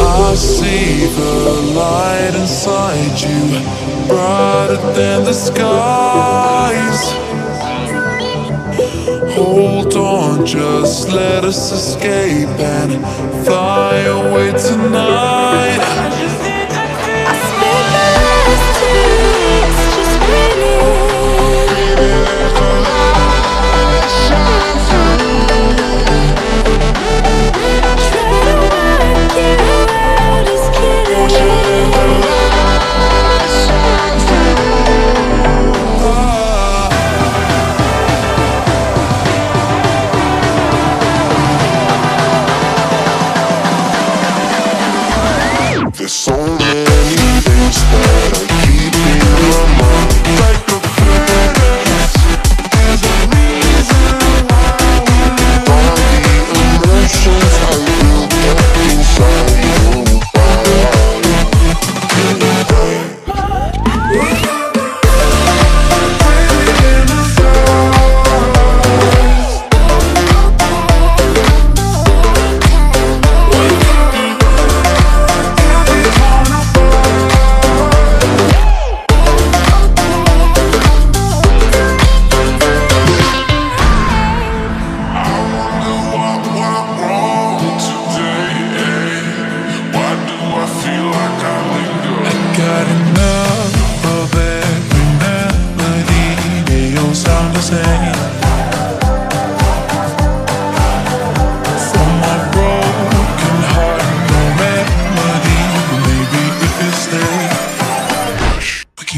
I see the light inside you, brighter than the skies. Hold on, just let us escape and fly away tonight. I spent the last 2 weeks just waiting. Baby, there's no light.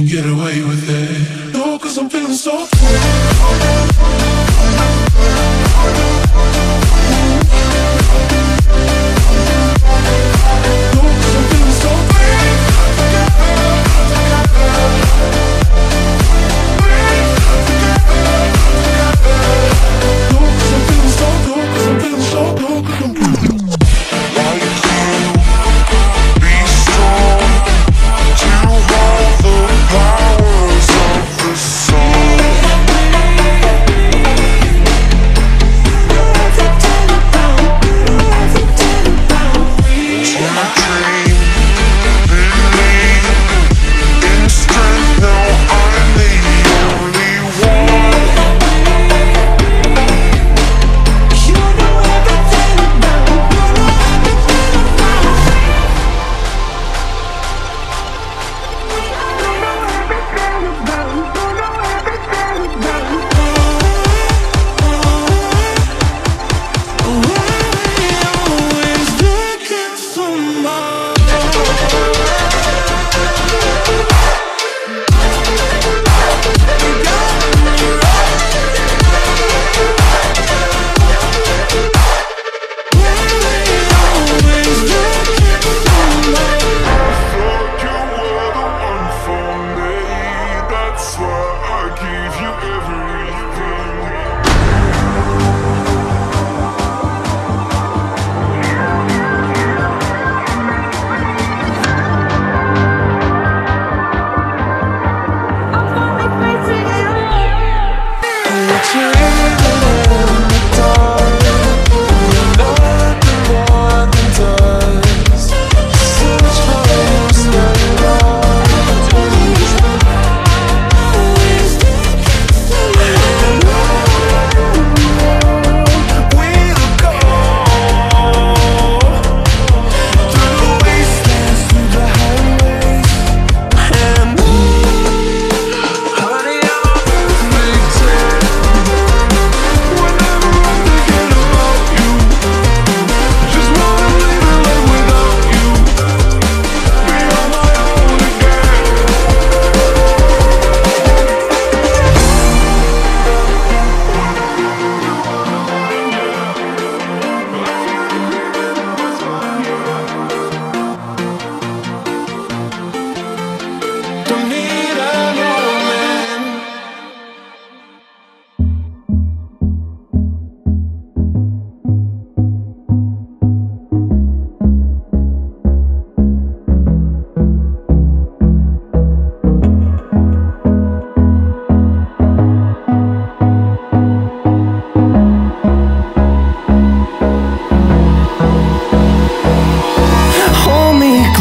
Get away with it. No, 'cause I'm feeling so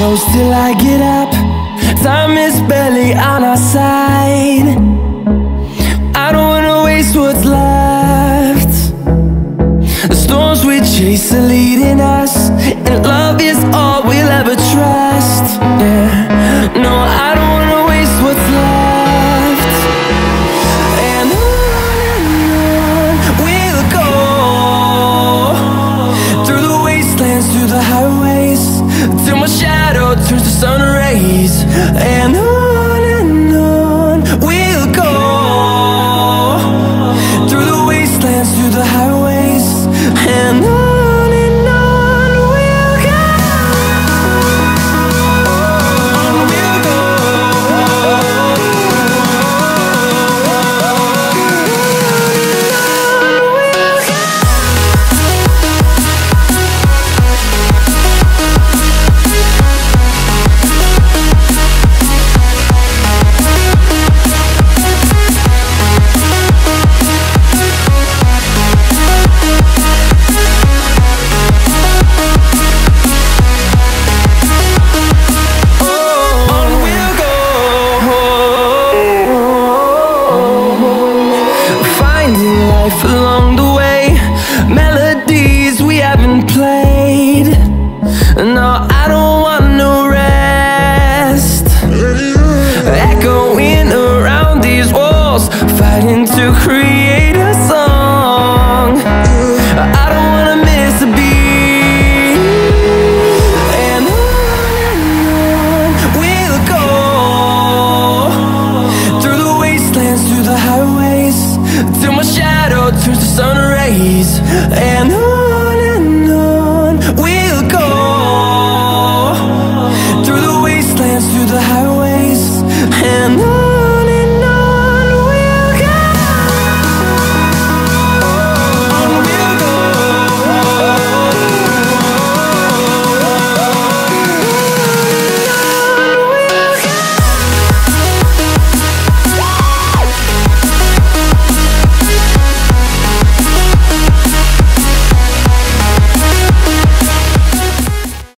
close till I get up. Time is barely on our side. I don't wanna waste what's left. The storms we chase are leading us, and love is all we'll ever trust. Yeah, no, I don't wanna waste what's left. And on we'll go, through the wastelands, through the highways, till my shadow turns to sun rays. And on we'll go, through the wastelands, through the highways, and on. Along the way, melodies we haven't played. No, I don't want no rest. Echoing around these walls, fighting to create a song. I don't wanna miss a beat. And on we'll go, through the wastelands, through the highways, till my shadow turns to sun rays. And